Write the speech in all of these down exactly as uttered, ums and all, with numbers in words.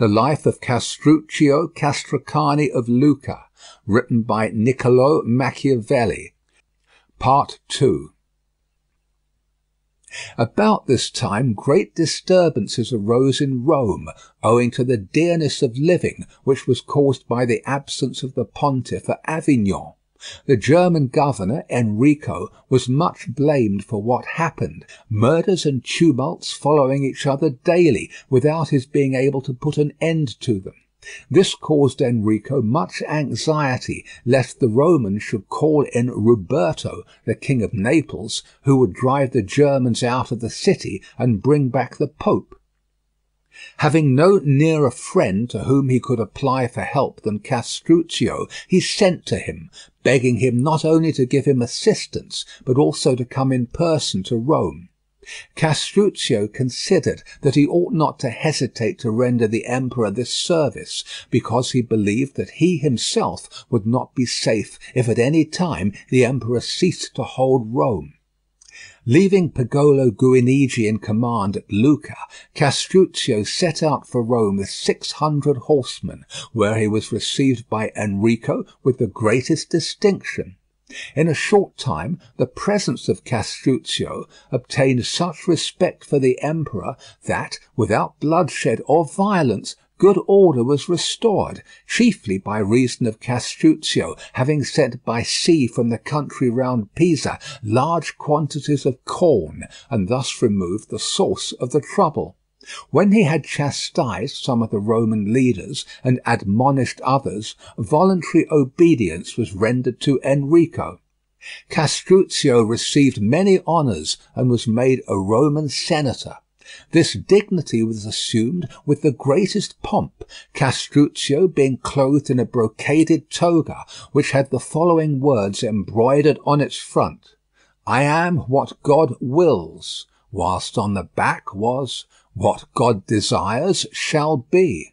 The Life of Castruccio Castracani of Lucca, written by Niccolò Machiavelli. Part two. About this time great disturbances arose in Rome, owing to the dearness of living, which was caused by the absence of the pontiff at Avignon. The German governor, Enrico, was much blamed for what happened, murders and tumults following each other daily, without his being able to put an end to them. This caused Enrico much anxiety, lest the Romans should call in Roberto, the king of Naples, who would drive the Germans out of the city and bring back the Pope. Having no nearer friend to whom he could apply for help than Castruccio, he sent to him, begging him not only to give him assistance, but also to come in person to Rome. Castruccio considered that he ought not to hesitate to render the emperor this service, because he believed that he himself would not be safe if at any time the emperor ceased to hold Rome. Leaving Pagolo Guinigi in command at Lucca, Castruccio set out for Rome with six hundred horsemen, where he was received by Enrico with the greatest distinction. In a short time the presence of Castruccio obtained such respect for the emperor that, without bloodshed or violence, good order was restored, chiefly by reason of Castruccio having sent by sea from the country round Pisa large quantities of corn, and thus removed the source of the trouble. When he had chastised some of the Roman leaders and admonished others, voluntary obedience was rendered to Enrico. Castruccio received many honours and was made a Roman senator. This dignity was assumed with the greatest pomp, Castruccio being clothed in a brocaded toga, which had the following words embroidered on its front: "I am what God wills," whilst on the back was, "What God desires shall be."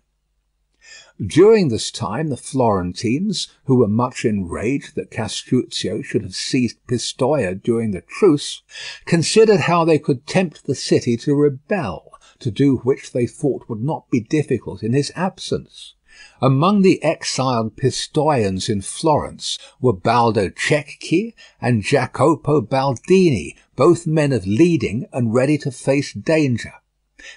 During this time the Florentines, who were much enraged that Castruccio should have seized Pistoia during the truce, considered how they could tempt the city to rebel, to do which they thought would not be difficult in his absence. Among the exiled Pistoians in Florence were Baldo Cecchi and Jacopo Baldini, both men of leading and ready to face danger.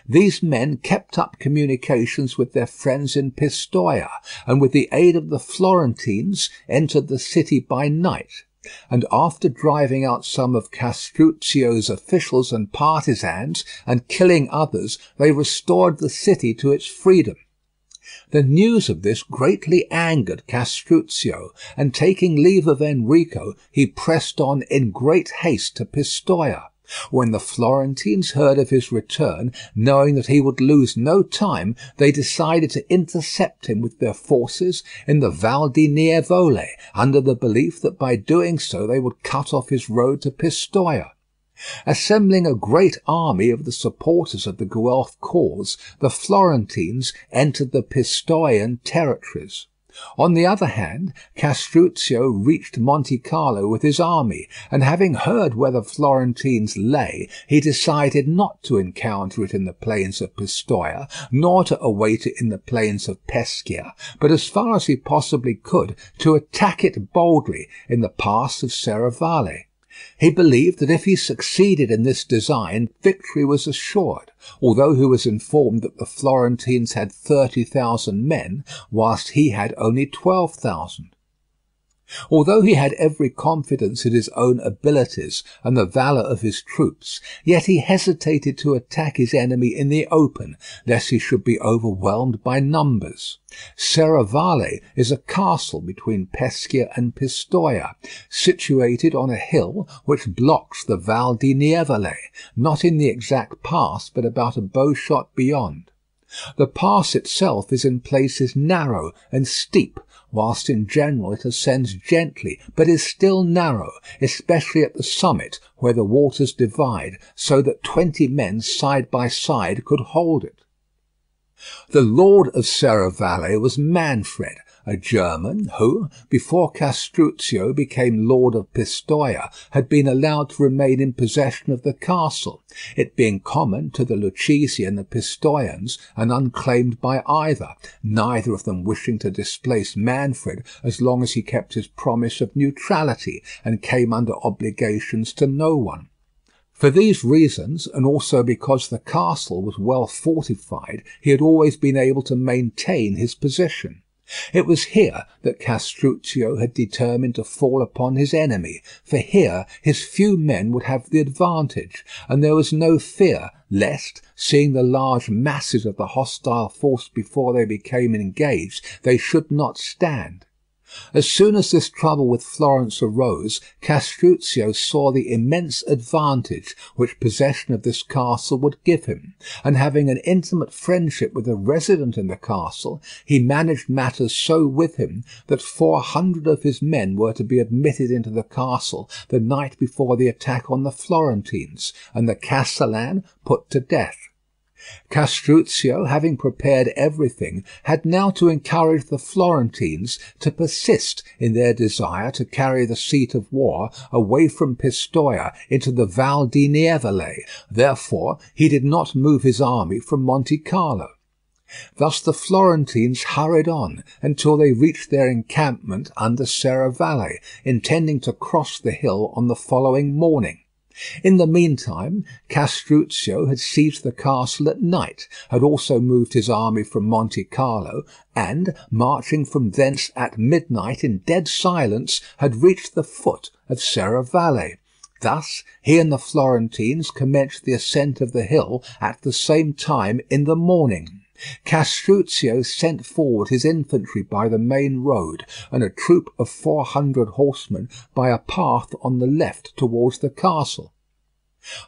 These men kept up communications with their friends in Pistoia, and with the aid of the Florentines entered the city by night, and after driving out some of Castruccio's officials and partisans, and killing others, they restored the city to its freedom. The news of this greatly angered Castruccio, and taking leave of Enrico, he pressed on in great haste to Pistoia. When the Florentines heard of his return, knowing that he would lose no time, they decided to intercept him with their forces in the Val di Nievole, under the belief that by doing so they would cut off his road to Pistoia. Assembling a great army of the supporters of the Guelph cause, the Florentines entered the Pistoian territories. On the other hand, Castruccio reached Monte Carlo with his army, and having heard where the Florentines lay, he decided not to encounter it in the plains of Pistoia, nor to await it in the plains of Pescia, but as far as he possibly could, to attack it boldly in the pass of Seravalle. He believed that if he succeeded in this design, victory was assured, although he was informed that the Florentines had thirty thousand men, whilst he had only twelve thousand. Although he had every confidence in his own abilities and the valour of his troops, yet he hesitated to attack his enemy in the open, lest he should be overwhelmed by numbers. Seravalle is a castle between Pescia and Pistoia, situated on a hill which blocks the Val di Nievole, not in the exact pass, but about a bowshot beyond. The pass itself is in places narrow and steep, whilst in general it ascends gently, but is still narrow, especially at the summit, where the waters divide, so that twenty men side by side could hold it. The lord of Seravalle was Manfred, a German who, before Castruccio became lord of Pistoia, had been allowed to remain in possession of the castle, it being common to the Lucchese and the Pistoians and unclaimed by either, neither of them wishing to displace Manfred as long as he kept his promise of neutrality and came under obligations to no one. For these reasons, and also because the castle was well fortified, he had always been able to maintain his position. It was here that Castruccio had determined to fall upon his enemy, for here his few men would have the advantage, and there was no fear lest, seeing the large masses of the hostile force before they became engaged, they should not stand. As soon as this trouble with Florence arose, Castruccio saw the immense advantage which possession of this castle would give him, and having an intimate friendship with a resident in the castle, he managed matters so with him that four hundred of his men were to be admitted into the castle the night before the attack on the Florentines, and the castellan put to death. Castruccio, having prepared everything, had now to encourage the Florentines to persist in their desire to carry the seat of war away from Pistoia into the Val di Nievole. Therefore, he did not move his army from Monte Carlo. Thus the Florentines hurried on until they reached their encampment under Seravalle, intending to cross the hill on the following morning. In the meantime, Castruccio had seized the castle at night, had also moved his army from Monte Carlo, and, marching from thence at midnight in dead silence, had reached the foot of Serravalle. Thus, he and the Florentines commenced the ascent of the hill at the same time in the morning. Castruccio sent forward his infantry by the main road, and a troop of four hundred horsemen by a path on the left towards the castle.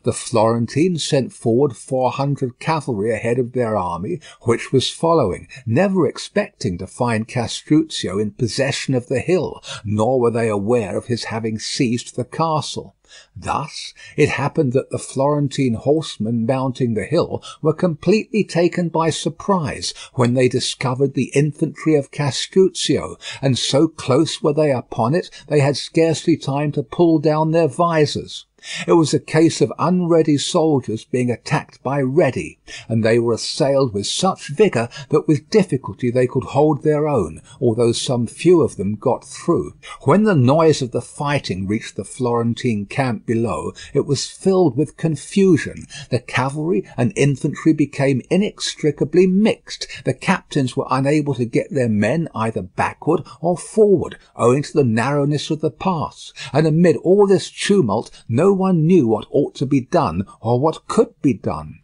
The Florentines sent forward four hundred cavalry ahead of their army, which was following, never expecting to find Castruccio in possession of the hill, nor were they aware of his having seized the castle. Thus, it happened that the Florentine horsemen mounting the hill were completely taken by surprise when they discovered the infantry of Castruccio, and so close were they upon it they had scarcely time to pull down their visors. It was a case of unready soldiers being attacked by ready, and they were assailed with such vigour that with difficulty they could hold their own, although some few of them got through. When the noise of the fighting reached the Florentine camp below, it was filled with confusion. The cavalry and infantry became inextricably mixed. The captains were unable to get their men either backward or forward, owing to the narrowness of the pass, and amid all this tumult no No one knew what ought to be done or what could be done.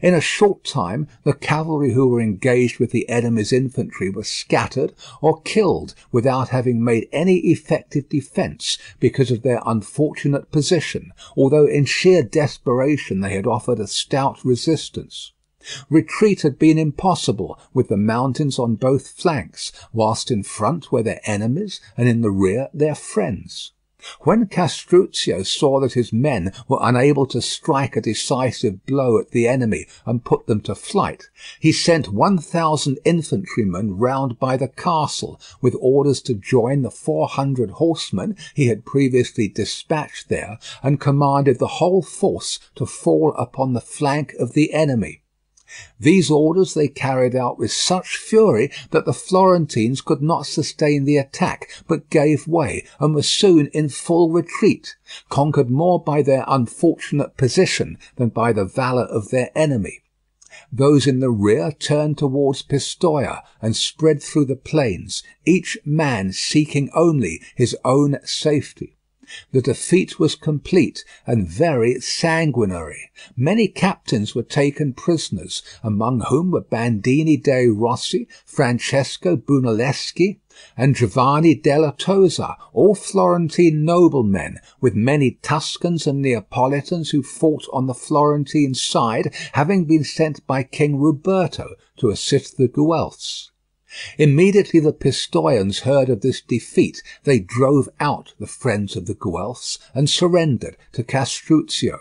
In a short time the cavalry who were engaged with the enemy's infantry were scattered or killed without having made any effective defence because of their unfortunate position, although in sheer desperation they had offered a stout resistance. Retreat had been impossible, with the mountains on both flanks, whilst in front were their enemies and in the rear their friends. When Castruccio saw that his men were unable to strike a decisive blow at the enemy and put them to flight, he sent one thousand infantrymen round by the castle, with orders to join the four hundred horsemen he had previously dispatched there, and commanded the whole force to fall upon the flank of the enemy. These orders they carried out with such fury that the Florentines could not sustain the attack, but gave way, and were soon in full retreat, conquered more by their unfortunate position than by the valour of their enemy. Those in the rear turned towards Pistoia, and spread through the plains, each man seeking only his own safety. The defeat was complete and very sanguinary. Many captains were taken prisoners, among whom were Bandini dei Rossi, Francesco Brunelleschi, and Giovanni della Tosa, all Florentine noblemen, with many Tuscans and Neapolitans who fought on the Florentine side, having been sent by King Roberto to assist the Guelphs. Immediately the Pistoians heard of this defeat, they drove out the friends of the Guelphs and surrendered to Castruccio.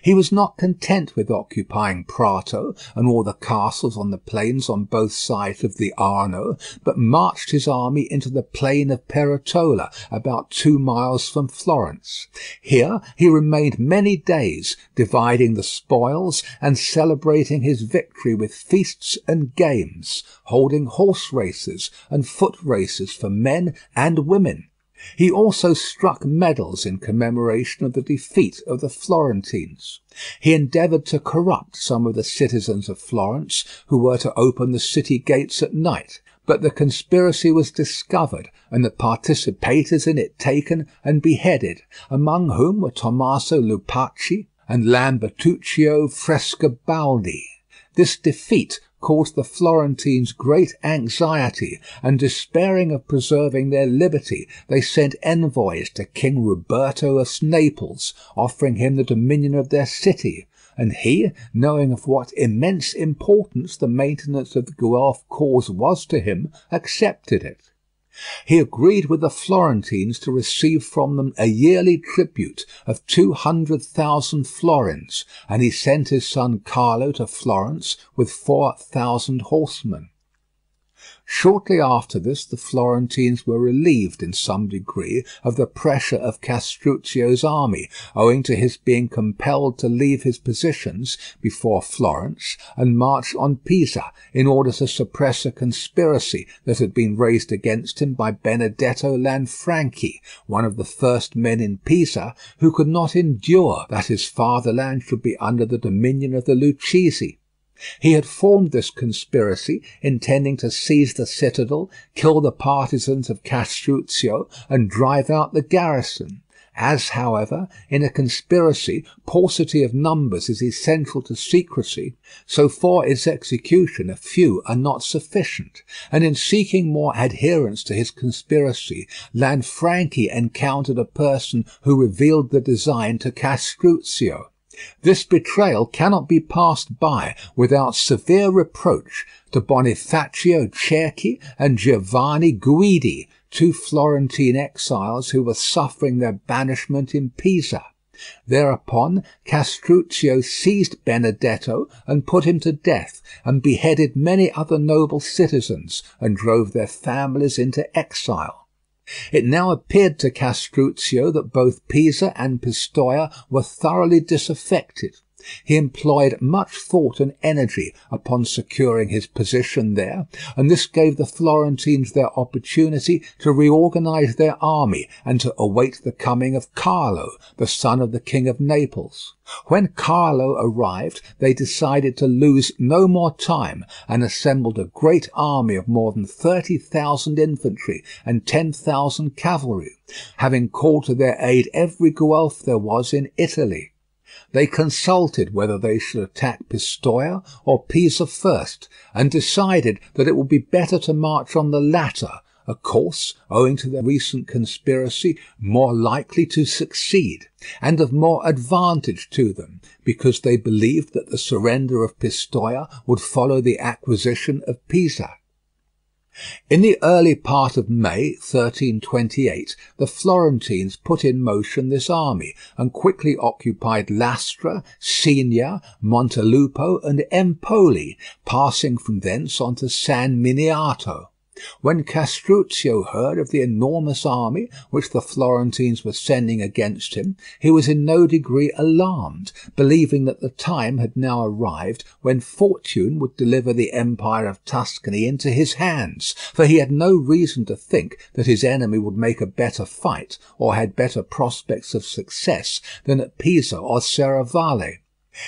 He was not content with occupying Prato and all the castles on the plains on both sides of the Arno, but marched his army into the plain of Peretola, about two miles from Florence. Here he remained many days, dividing the spoils and celebrating his victory with feasts and games, holding horse races and foot races for men and women. He also struck medals in commemoration of the defeat of the Florentines. He endeavoured to corrupt some of the citizens of Florence, who were to open the city gates at night, but the conspiracy was discovered, and the participators in it taken and beheaded, among whom were Tommaso Lupacci and Lambertuccio Frescobaldi. This defeat caused the Florentines great anxiety, and despairing of preserving their liberty, they sent envoys to King Roberto of Naples, offering him the dominion of their city, and he, knowing of what immense importance the maintenance of the Guelph cause was to him, accepted it. He agreed with the Florentines to receive from them a yearly tribute of two hundred thousand florins, and he sent his son Carlo to Florence with four thousand horsemen. Shortly after this the Florentines were relieved in some degree of the pressure of Castruccio's army, owing to his being compelled to leave his positions before Florence and march on Pisa in order to suppress a conspiracy that had been raised against him by Benedetto Lanfranchi, one of the first men in Pisa, who could not endure that his fatherland should be under the dominion of the Lucchese. He had formed this conspiracy, intending to seize the citadel, kill the partisans of Castruccio, and drive out the garrison. As, however, in a conspiracy, paucity of numbers is essential to secrecy, so for its execution a few are not sufficient, and in seeking more adherents to his conspiracy, Lanfranchi encountered a person who revealed the design to Castruccio. This betrayal cannot be passed by without severe reproach to Bonifacio Cerchi and Giovanni Guidi, two Florentine exiles who were suffering their banishment in Pisa. Thereupon Castruccio seized Benedetto and put him to death, and beheaded many other noble citizens, and drove their families into exile. It now appeared to Castruccio that both Pisa and Pistoia were thoroughly disaffected. He employed much thought and energy upon securing his position there, and this gave the Florentines their opportunity to reorganize their army and to await the coming of Carlo, the son of the King of Naples. When Carlo arrived, they decided to lose no more time, and assembled a great army of more than thirty thousand infantry and ten thousand cavalry, having called to their aid every Guelph there was in Italy. They consulted whether they should attack Pistoia or Pisa first, and decided that it would be better to march on the latter, a course, owing to their recent conspiracy, more likely to succeed, and of more advantage to them, because they believed that the surrender of Pistoia would follow the acquisition of Pisa. In the early part of May thirteen twenty-eight, the Florentines put in motion this army, and quickly occupied Lastra, Signa, Montelupo, and Empoli, passing from thence on to San Miniato. When Castruccio heard of the enormous army which the Florentines were sending against him, he was in no degree alarmed, believing that the time had now arrived when fortune would deliver the empire of Tuscany into his hands, for he had no reason to think that his enemy would make a better fight, or had better prospects of success, than at Pisa or Seravalle.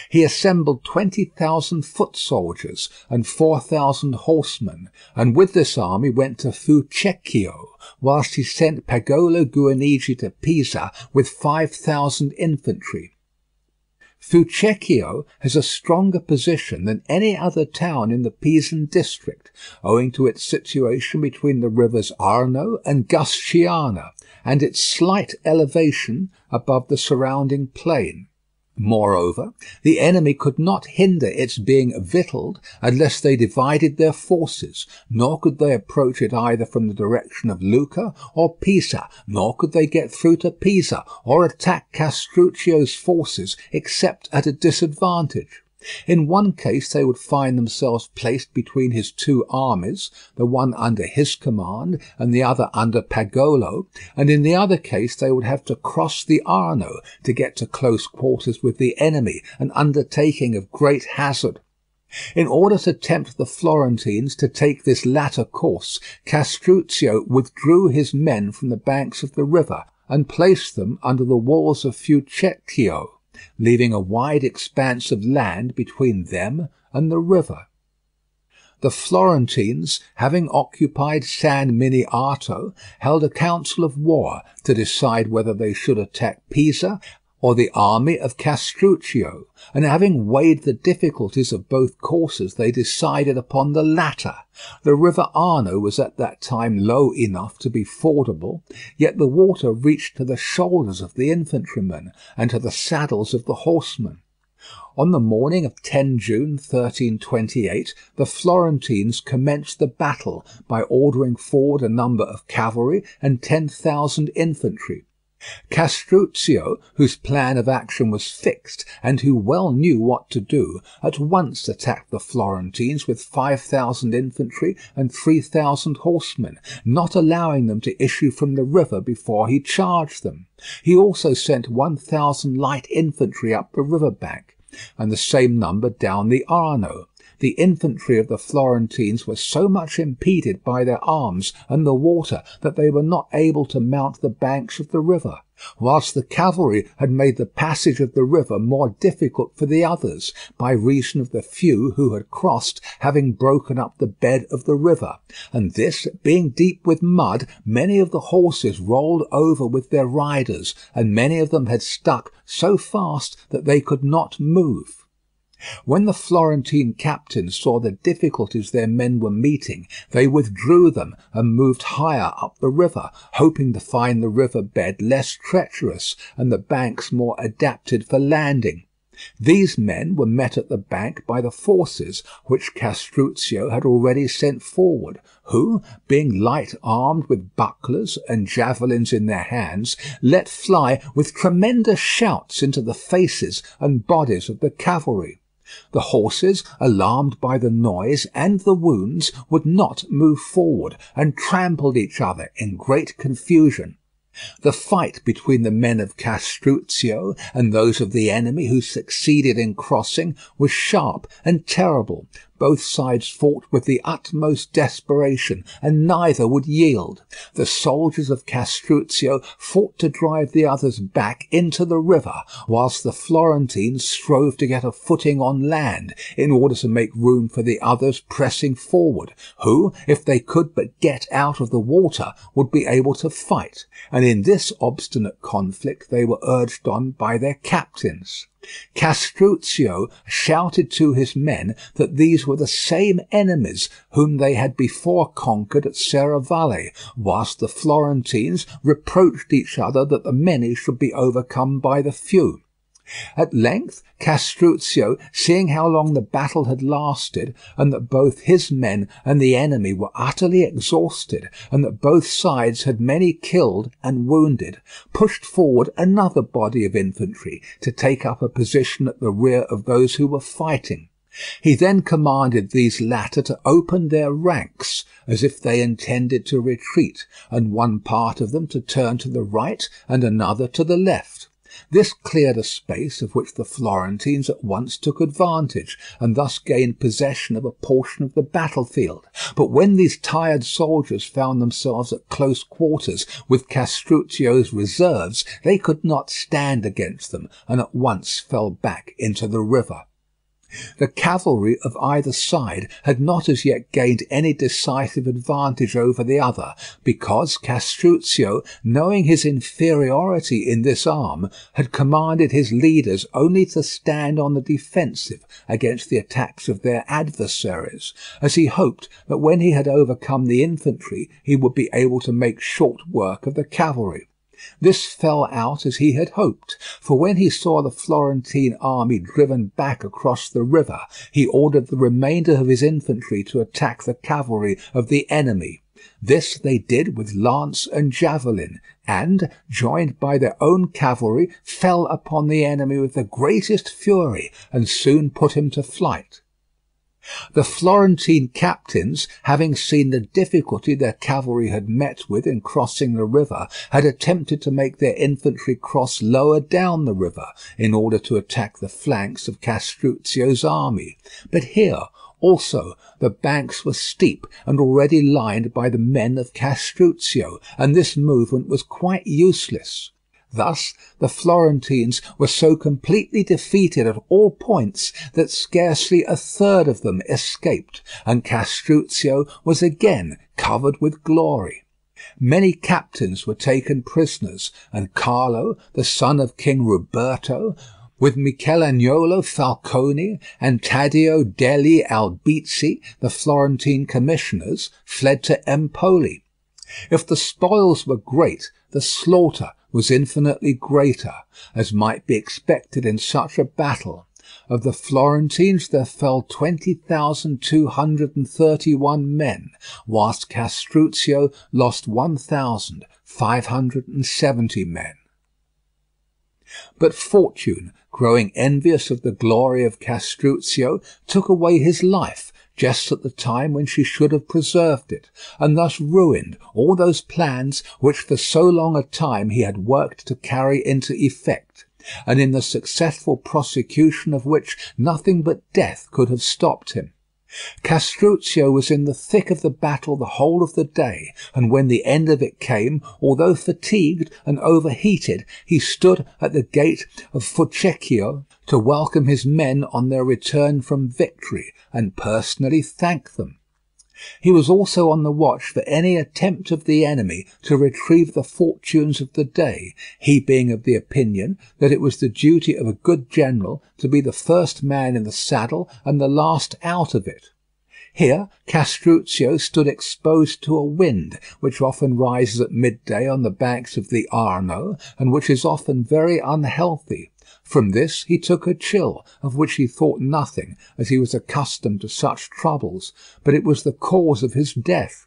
He assembled twenty thousand foot soldiers and four thousand horsemen, and with this army went to Fucecchio, whilst he sent Pagolo Guinigi to Pisa with five thousand infantry. Fucecchio has a stronger position than any other town in the Pisan district, owing to its situation between the rivers Arno and Gusciana, and its slight elevation above the surrounding plain. Moreover, the enemy could not hinder its being victualled unless they divided their forces, nor could they approach it either from the direction of Lucca or Pisa, nor could they get through to Pisa, or attack Castruccio's forces except at a disadvantage. In one case they would find themselves placed between his two armies, the one under his command and the other under Pagolo, and in the other case they would have to cross the Arno to get to close quarters with the enemy, an undertaking of great hazard. In order to tempt the Florentines to take this latter course, Castruccio withdrew his men from the banks of the river and placed them under the walls of Fucecchio, leaving a wide expanse of land between them and the river. The Florentines, having occupied San Miniato, held a council of war to decide whether they should attack Pisa or the army of Castruccio, and having weighed the difficulties of both courses, they decided upon the latter. The river Arno was at that time low enough to be fordable, yet the water reached to the shoulders of the infantrymen and to the saddles of the horsemen. On the morning of the tenth of June, thirteen twenty-eight, the Florentines commenced the battle by ordering forward a number of cavalry and ten thousand infantry. Castruccio, whose plan of action was fixed and who well knew what to do, at once attacked the Florentines with five thousand infantry and three thousand horsemen, not allowing them to issue from the river before he charged them. He also sent one thousand light infantry up the river bank, and the same number down the Arno. The infantry of the Florentines were so much impeded by their arms and the water that they were not able to mount the banks of the river, whilst the cavalry had made the passage of the river more difficult for the others, by reason of the few who had crossed having broken up the bed of the river, and this, being deep with mud, many of the horses rolled over with their riders, and many of them had stuck so fast that they could not move. When the Florentine captains saw the difficulties their men were meeting, they withdrew them and moved higher up the river, hoping to find the river bed less treacherous and the banks more adapted for landing. These men were met at the bank by the forces which Castruccio had already sent forward, who, being light armed with bucklers and javelins in their hands, let fly with tremendous shouts into the faces and bodies of the cavalry. The horses, alarmed by the noise and the wounds, would not move forward, and trampled each other in great confusion. The fight between the men of Castruccio and those of the enemy who succeeded in crossing was sharp and terrible. Both sides fought with the utmost desperation, and neither would yield. The soldiers of Castruccio fought to drive the others back into the river, whilst the Florentines strove to get a footing on land, in order to make room for the others pressing forward, who, if they could but get out of the water, would be able to fight, and in this obstinate conflict they were urged on by their captains. Castruccio shouted to his men that these were the same enemies whom they had before conquered at Seravalle, whilst the Florentines reproached each other that the many should be overcome by the few. At length Castruccio, seeing how long the battle had lasted, and that both his men and the enemy were utterly exhausted, and that both sides had many killed and wounded, pushed forward another body of infantry to take up a position at the rear of those who were fighting. He then commanded these latter to open their ranks, as if they intended to retreat, and one part of them to turn to the right and another to the left. This cleared a space of which the Florentines at once took advantage, and thus gained possession of a portion of the battlefield. But when these tired soldiers found themselves at close quarters with Castruccio's reserves, they could not stand against them, and at once fell back into the river. The cavalry of either side had not as yet gained any decisive advantage over the other, because Castruccio, knowing his inferiority in this arm, had commanded his leaders only to stand on the defensive against the attacks of their adversaries, as he hoped that when he had overcome the infantry he would be able to make short work of the cavalry. This fell out as he had hoped, for when he saw the Florentine army driven back across the river, he ordered the remainder of his infantry to attack the cavalry of the enemy. This they did with lance and javelin, and, joined by their own cavalry, fell upon the enemy with the greatest fury, and soon put him to flight. The Florentine captains, having seen the difficulty their cavalry had met with in crossing the river, had attempted to make their infantry cross lower down the river, in order to attack the flanks of Castruccio's army. But here, also, the banks were steep and already lined by the men of Castruccio, and this movement was quite useless. Thus, the Florentines were so completely defeated at all points that scarcely a third of them escaped, and Castruccio was again covered with glory. Many captains were taken prisoners, and Carlo, the son of King Roberto, with Michelagnolo Falcone and Taddeo degli Albizzi, the Florentine commissioners, fled to Empoli. If the spoils were great, the slaughter was infinitely greater, as might be expected in such a battle. Of the Florentines there fell twenty thousand two hundred thirty-one men, whilst Castruccio lost one thousand five hundred seventy men. But fortune, growing envious of the glory of Castruccio, took away his life just at the time when she should have preserved it, and thus ruined all those plans which for so long a time he had worked to carry into effect, and in the successful prosecution of which nothing but death could have stopped him. Castruccio was in the thick of the battle the whole of the day, and when the end of it came, although fatigued and overheated, he stood at the gate of Fucecchio to welcome his men on their return from victory, and personally thank them. He was also on the watch for any attempt of the enemy to retrieve the fortunes of the day, he being of the opinion that it was the duty of a good general to be the first man in the saddle and the last out of it. Here Castruccio stood exposed to a wind, which often rises at midday on the banks of the Arno, and which is often very unhealthy. From this he took a chill, of which he thought nothing, as he was accustomed to such troubles, but it was the cause of his death.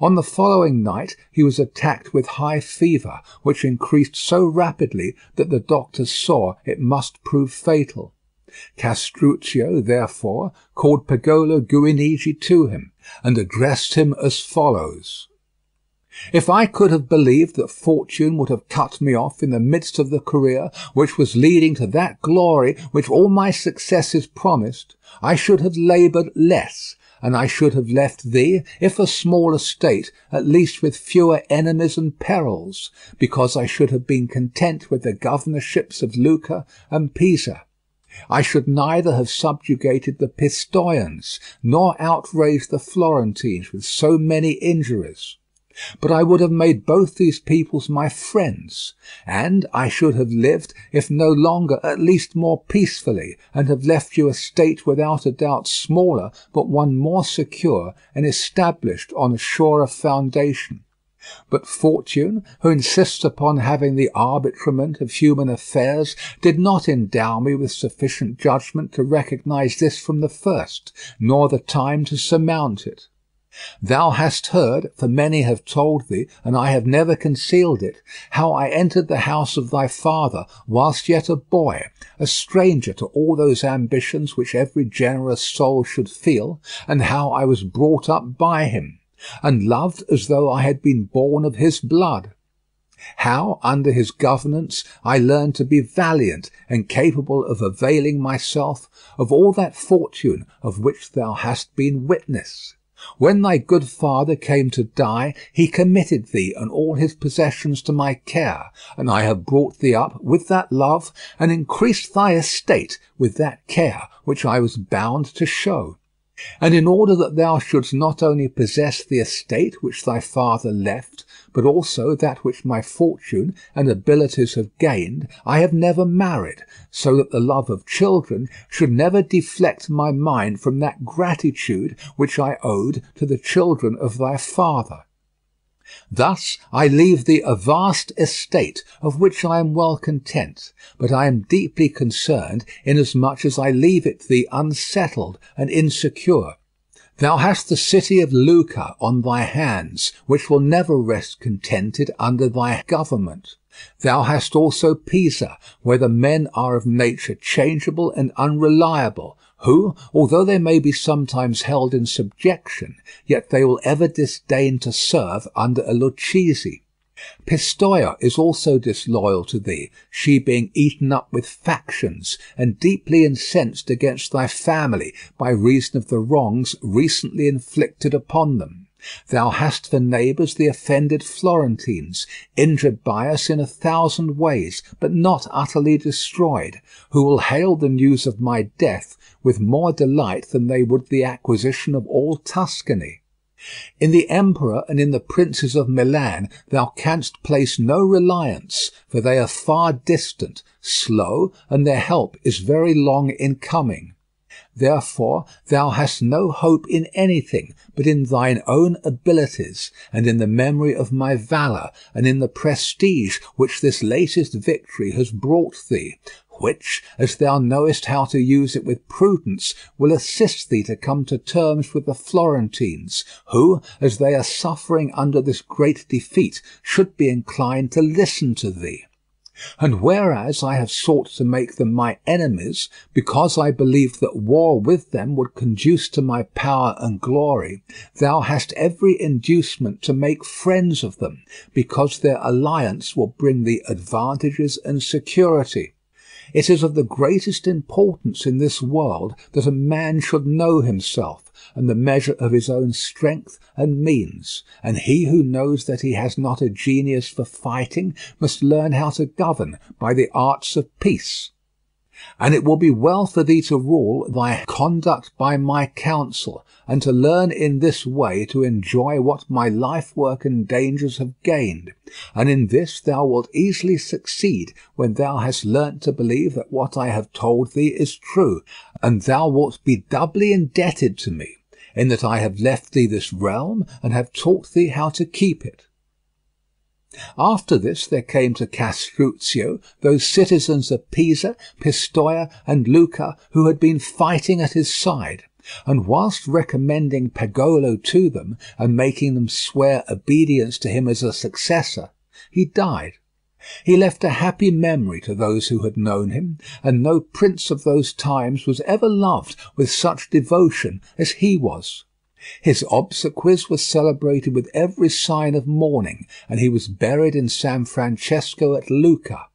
On the following night he was attacked with high fever, which increased so rapidly that the doctors saw it must prove fatal. Castruccio, therefore, called Pagolo Guinigi to him, and addressed him as follows. If I could have believed that fortune would have cut me off in the midst of the career which was leading to that glory which all my successes promised, I should have laboured less, and I should have left thee, if a small estate, at least with fewer enemies and perils, because I should have been content with the governorships of Lucca and Pisa. I should neither have subjugated the Pistoians, nor outraged the Florentines with so many injuries. But I would have made both these peoples my friends, and I should have lived, if no longer, at least more peacefully, and have left you a state without a doubt smaller, but one more secure and established on a surer foundation. But fortune, who insists upon having the arbitrament of human affairs, did not endow me with sufficient judgment to recognize this from the first, nor the time to surmount it. Thou hast heard, for many have told thee, and I have never concealed it, how I entered the house of thy father whilst yet a boy, a stranger to all those ambitions which every generous soul should feel, and how I was brought up by him, and loved as though I had been born of his blood. How, under his governance, I learned to be valiant and capable of availing myself of all that fortune of which thou hast been witness. When thy good father came to die, he committed thee and all his possessions to my care, and I have brought thee up with that love, and increased thy estate with that care which I was bound to show. And in order that thou shouldst not only possess the estate which thy father left, but also that which my fortune and abilities have gained, I have never married, so that the love of children should never deflect my mind from that gratitude which I owed to the children of thy father. Thus I leave thee a vast estate, of which I am well content, but I am deeply concerned, inasmuch as I leave it thee unsettled and insecure. Thou hast the city of Lucca on thy hands, which will never rest contented under thy government. Thou hast also Pisa, where the men are of nature changeable and unreliable, who, although they may be sometimes held in subjection, yet they will ever disdain to serve under a Lucchese. Pistoia is also disloyal to thee, she being eaten up with factions, and deeply incensed against thy family by reason of the wrongs recently inflicted upon them. Thou hast for neighbours the offended Florentines, injured by us in a thousand ways, but not utterly destroyed, who will hail the news of my death with more delight than they would the acquisition of all Tuscany. In the emperor and in the princes of Milan thou canst place no reliance, for they are far distant, slow, and their help is very long in coming. Therefore thou hast no hope in anything but in thine own abilities, and in the memory of my valour, and in the prestige which this latest victory has brought thee, which, as thou knowest how to use it with prudence, will assist thee to come to terms with the Florentines, who, as they are suffering under this great defeat, should be inclined to listen to thee. And whereas I have sought to make them my enemies, because I believed that war with them would conduce to my power and glory, thou hast every inducement to make friends of them, because their alliance will bring thee advantages and security. It is of the greatest importance in this world that a man should know himself, and the measure of his own strength and means, and he who knows that he has not a genius for fighting must learn how to govern by the arts of peace. And it will be well for thee to rule thy conduct by my counsel, and to learn in this way to enjoy what my life-work and dangers have gained, and in this thou wilt easily succeed when thou hast learnt to believe that what I have told thee is true, and thou wilt be doubly indebted to me, in that I have left thee this realm, and have taught thee how to keep it. After this there came to Castruccio those citizens of Pisa, Pistoia, and Lucca who had been fighting at his side, and whilst recommending Pagolo to them and making them swear obedience to him as a successor, he died. He left a happy memory to those who had known him, and no prince of those times was ever loved with such devotion as he was. His obsequies were celebrated with every sign of mourning, and he was buried in San Francesco at Lucca.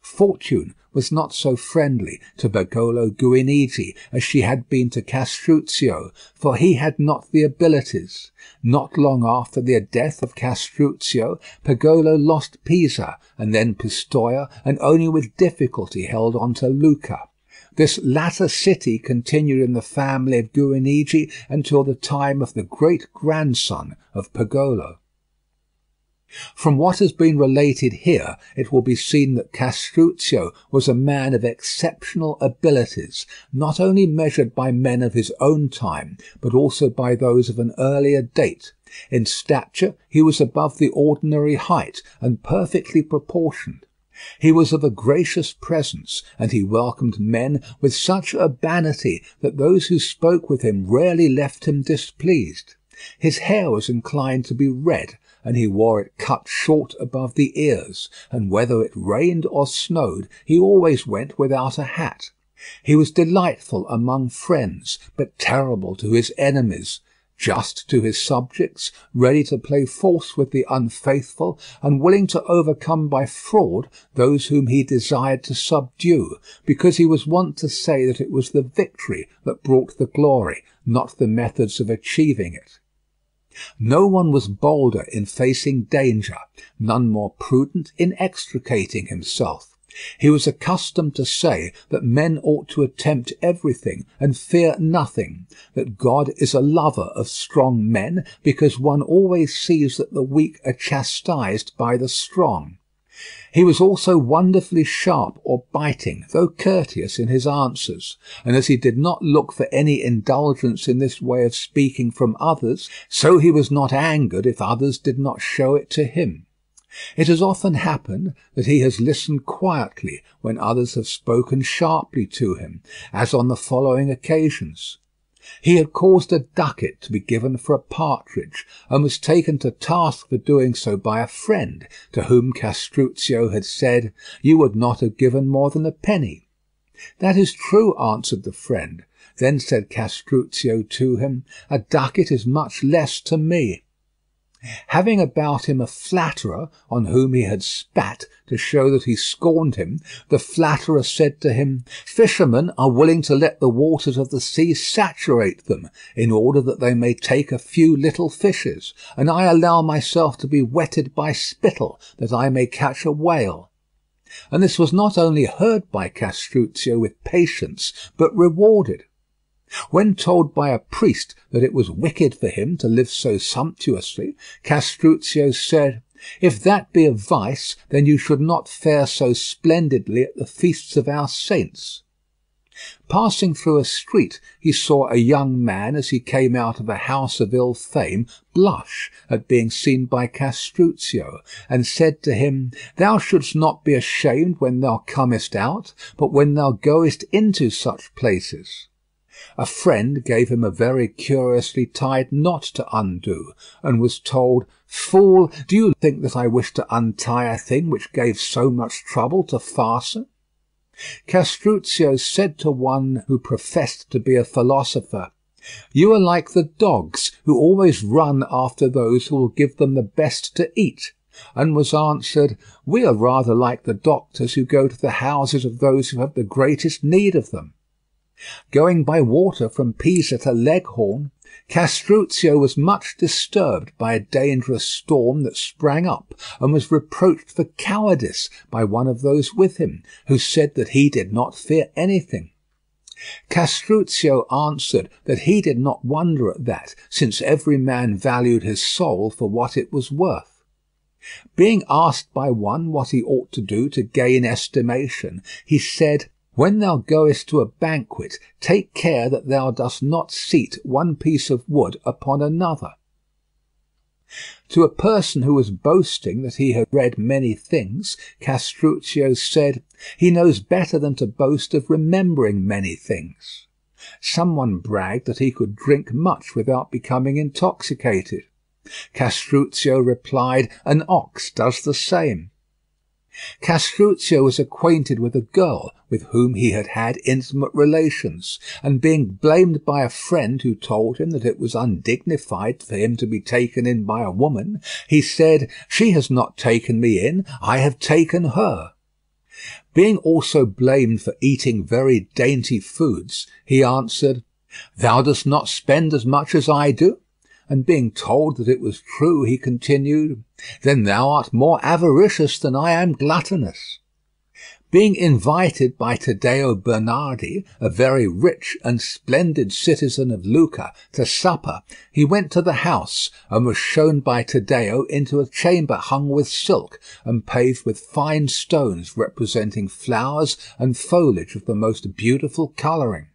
Fortune was not so friendly to Pagolo Guinigi as she had been to Castruccio, for he had not the abilities. Not long after the death of Castruccio, Pagolo lost Pisa, and then Pistoia, and only with difficulty held on to Lucca. This latter city continued in the family of Guinigi until the time of the great-grandson of Pagolo. From what has been related here, it will be seen that Castruccio was a man of exceptional abilities, not only measured by men of his own time, but also by those of an earlier date. In stature he was above the ordinary height, and perfectly proportioned. He was of a gracious presence, and he welcomed men with such urbanity that those who spoke with him rarely left him displeased. His hair was inclined to be red, and he wore it cut short above the ears, and whether it rained or snowed, he always went without a hat. He was delightful among friends, but terrible to his enemies, just to his subjects, ready to play false with the unfaithful, and willing to overcome by fraud those whom he desired to subdue, because he was wont to say that it was the victory that brought the glory, not the methods of achieving it. No one was bolder in facing danger, none more prudent in extricating himself. He was accustomed to say that men ought to attempt everything and fear nothing, that God is a lover of strong men, because one always sees that the weak are chastised by the strong. He was also wonderfully sharp or biting, though courteous in his answers, and as he did not look for any indulgence in this way of speaking from others, so he was not angered if others did not show it to him. It has often happened that he has listened quietly when others have spoken sharply to him, as on the following occasions. He had caused a ducat to be given for a partridge, and was taken to task for doing so by a friend, to whom Castruccio had said, "You would not have given more than a penny." "That is true," answered the friend. Then said Castruccio to him, "A ducat is much less to me." Having about him a flatterer on whom he had spat to show that he scorned him, the flatterer said to him, "Fishermen are willing to let the waters of the sea saturate them, in order that they may take a few little fishes, and I allow myself to be wetted by spittle, that I may catch a whale." And this was not only heard by Castruccio with patience, but rewarded. When told by a priest that it was wicked for him to live so sumptuously, Castruccio said, "If that be a vice, then you should not fare so splendidly at the feasts of our saints." Passing through a street, he saw a young man, as he came out of a house of ill fame, blush at being seen by Castruccio, and said to him, "Thou shouldst not be ashamed when thou comest out, but when thou goest into such places." A friend gave him a very curiously tied knot to undo, and was told, "Fool, do you think that I wish to untie a thing which gave so much trouble to fasten?" Castruccio said to one who professed to be a philosopher, "You are like the dogs, who always run after those who will give them the best to eat," and was answered, "We are rather like the doctors who go to the houses of those who have the greatest need of them." Going by water from Pisa to Leghorn, Castruccio was much disturbed by a dangerous storm that sprang up, and was reproached for cowardice by one of those with him, who said that he did not fear anything. Castruccio answered that he did not wonder at that, since every man valued his soul for what it was worth. Being asked by one what he ought to do to gain estimation, he said, "When thou goest to a banquet, take care that thou dost not seat one piece of wood upon another." To a person who was boasting that he had read many things, Castruccio said, "He knows better than to boast of remembering many things." Someone bragged that he could drink much without becoming intoxicated. Castruccio replied, "An ox does the same." Castruccio was acquainted with a girl with whom he had had intimate relations, and being blamed by a friend who told him that it was undignified for him to be taken in by a woman, he said, "She has not taken me in, I have taken her." Being also blamed for eating very dainty foods, he answered, "Thou dost not spend as much as I do?" And being told that it was true, he continued, "Then thou art more avaricious than I am gluttonous." Being invited by Taddeo Bernardi, a very rich and splendid citizen of Lucca, to supper, he went to the house, and was shown by Taddeo into a chamber hung with silk, and paved with fine stones representing flowers and foliage of the most beautiful colouring.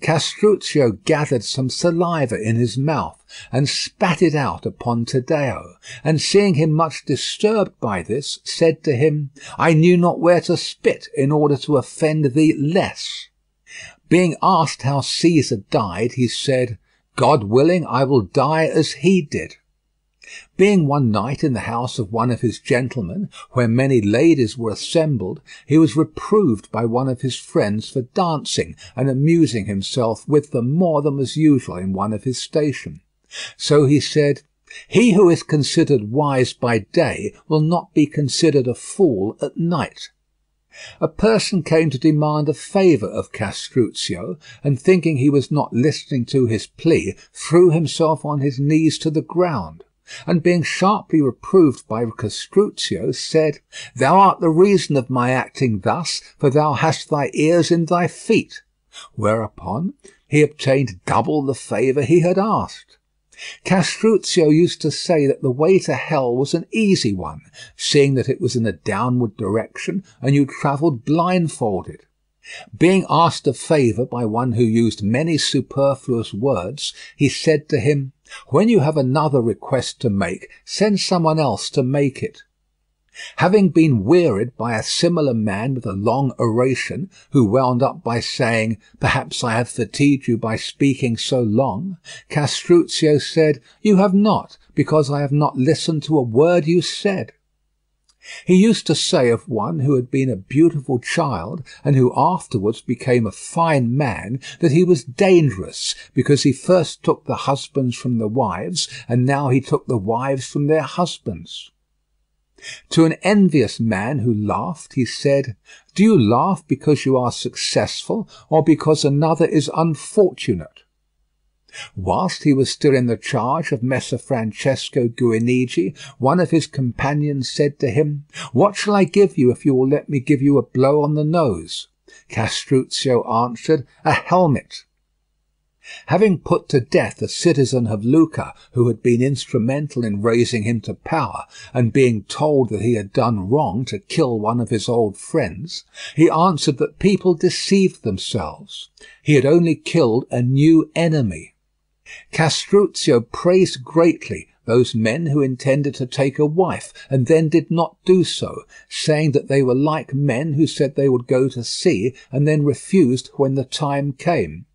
Castruccio gathered some saliva in his mouth, and spat it out upon Taddeo, and seeing him much disturbed by this, said to him, "I knew not where to spit in order to offend thee less." Being asked how Caesar died, he said, "God willing, I will die as he did." Being one night in the house of one of his gentlemen, where many ladies were assembled, he was reproved by one of his friends for dancing and amusing himself with them more than was usual in one of his station. So he said, "He who is considered wise by day will not be considered a fool at night." A person came to demand a favour of Castruccio, and thinking he was not listening to his plea, threw himself on his knees to the ground, and being sharply reproved by Castruccio, said, "Thou art the reason of my acting thus, for thou hast thy ears in thy feet." Whereupon he obtained double the favour he had asked. Castruccio used to say that the way to hell was an easy one, seeing that it was in a downward direction and you travelled blindfolded. Being asked a favour by one who used many superfluous words, he said to him, "When you have another request to make, send someone else to make it." Having been wearied by a similar man with a long oration, who wound up by saying, "Perhaps I have fatigued you by speaking so long," Castruccio said, "You have not, because I have not listened to a word you said." He used to say of one who had been a beautiful child, and who afterwards became a fine man, that he was dangerous, because he first took the husbands from the wives, and now he took the wives from their husbands. To an envious man who laughed, he said, "Do you laugh because you are successful, or because another is unfortunate?" Whilst he was still in the charge of Messer Francesco Guinigi, one of his companions said to him, "What shall I give you if you will let me give you a blow on the nose?" Castruccio answered, "A helmet." Having put to death a citizen of Lucca who had been instrumental in raising him to power, and being told that he had done wrong to kill one of his old friends, he answered that people deceived themselves. He had only killed a new enemy. Castruccio praised greatly those men who intended to take a wife, and then did not do so, saying that they were like men who said they would go to sea, and then refused when the time came.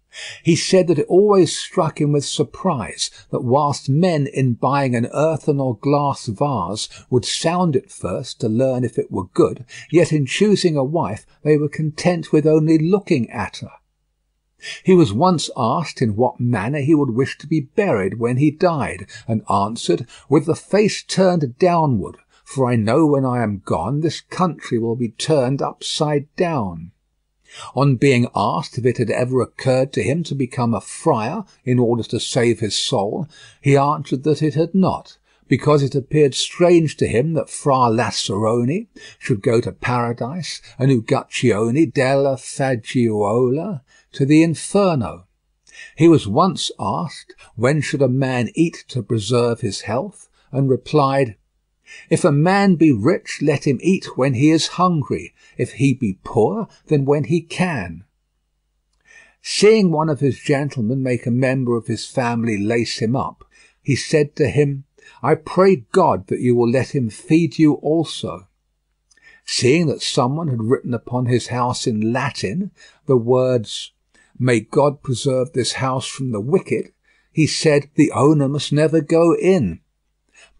He said that it always struck him with surprise that whilst men in buying an earthen or glass vase would sound it first to learn if it were good, yet in choosing a wife they were content with only looking at her. He was once asked in what manner he would wish to be buried when he died, and answered, "With the face turned downward, for I know when I am gone this country will be turned upside down." On being asked if it had ever occurred to him to become a friar in order to save his soul, he answered that it had not, because it appeared strange to him that Fra Lazarone should go to paradise and Uguccione della Faggiuola to the inferno. He was once asked, "When should a man eat to preserve his health?" and replied, "If a man be rich, let him eat when he is hungry. If he be poor, then when he can." Seeing one of his gentlemen make a member of his family lace him up, he said to him, "I pray God that you will let him feed you also." Seeing that someone had written upon his house in Latin the words, "May God preserve this house from the wicked," he said, "The owner must never go in."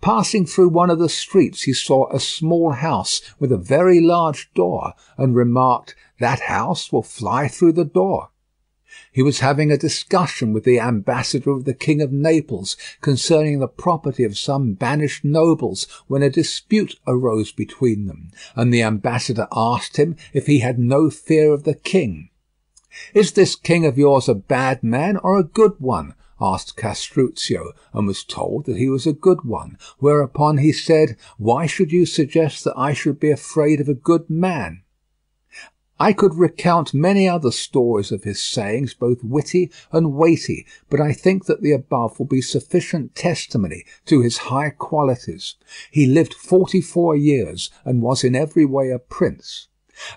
Passing through one of the streets, he saw a small house with a very large door, and remarked, "That house will fly through the door." He was having a discussion with the ambassador of the King of Naples concerning the property of some banished nobles when a dispute arose between them, and the ambassador asked him if he had no fear of the king. "Is this king of yours a bad man or a good one?" asked Castruccio, and was told that he was a good one, whereupon he said, "Why should you suggest that I should be afraid of a good man?" I could recount many other stories of his sayings, both witty and weighty, but I think that the above will be sufficient testimony to his high qualities. He lived forty-four years, and was in every way a prince.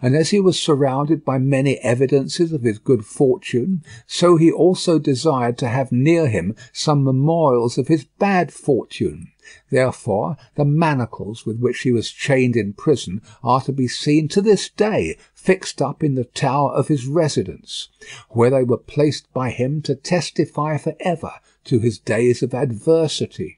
And as he was surrounded by many evidences of his good fortune, so he also desired to have near him some memorials of his bad fortune. Therefore, the manacles with which he was chained in prison are to be seen to this day fixed up in the tower of his residence, where they were placed by him to testify for ever to his days of adversity.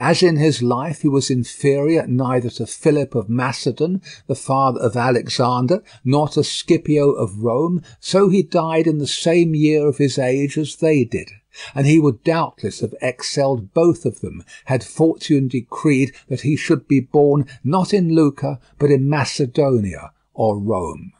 As in his life he was inferior neither to Philip of Macedon, the father of Alexander, nor to Scipio of Rome, so he died in the same year of his age as they did, and he would doubtless have excelled both of them, had fortune decreed that he should be born not in Lucca, but in Macedonia or Rome.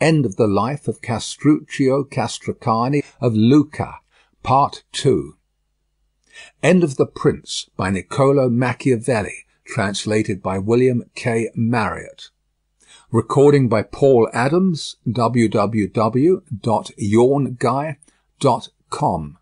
End of the life of Castruccio Castracani of Lucca, Part two. End of the Prince by Niccolò Machiavelli, translated by William K. Marriott. Recording by Paul Adams, w w w dot yawn guy dot com.